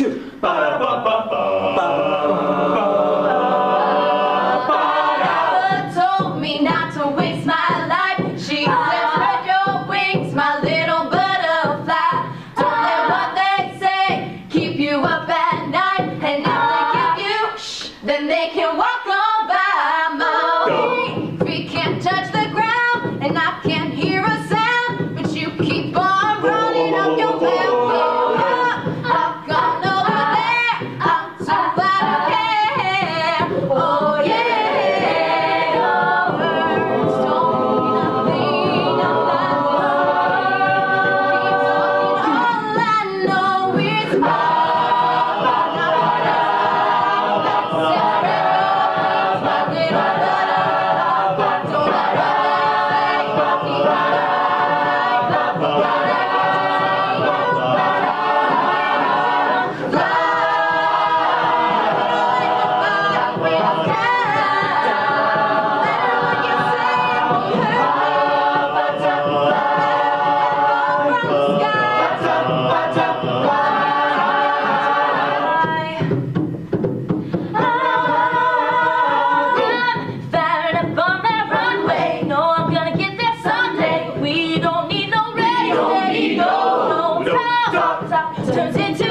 2. Ba ba ba ba ba ba. Mama told me not to waste my life. She said spread your wings, my little butterfly. Don't let what they say keep you up at night. And if they give you shh, then they can walk on by. My feet can't touch the ground, and I can't hear a sound. But you keep on running up your path. Turns into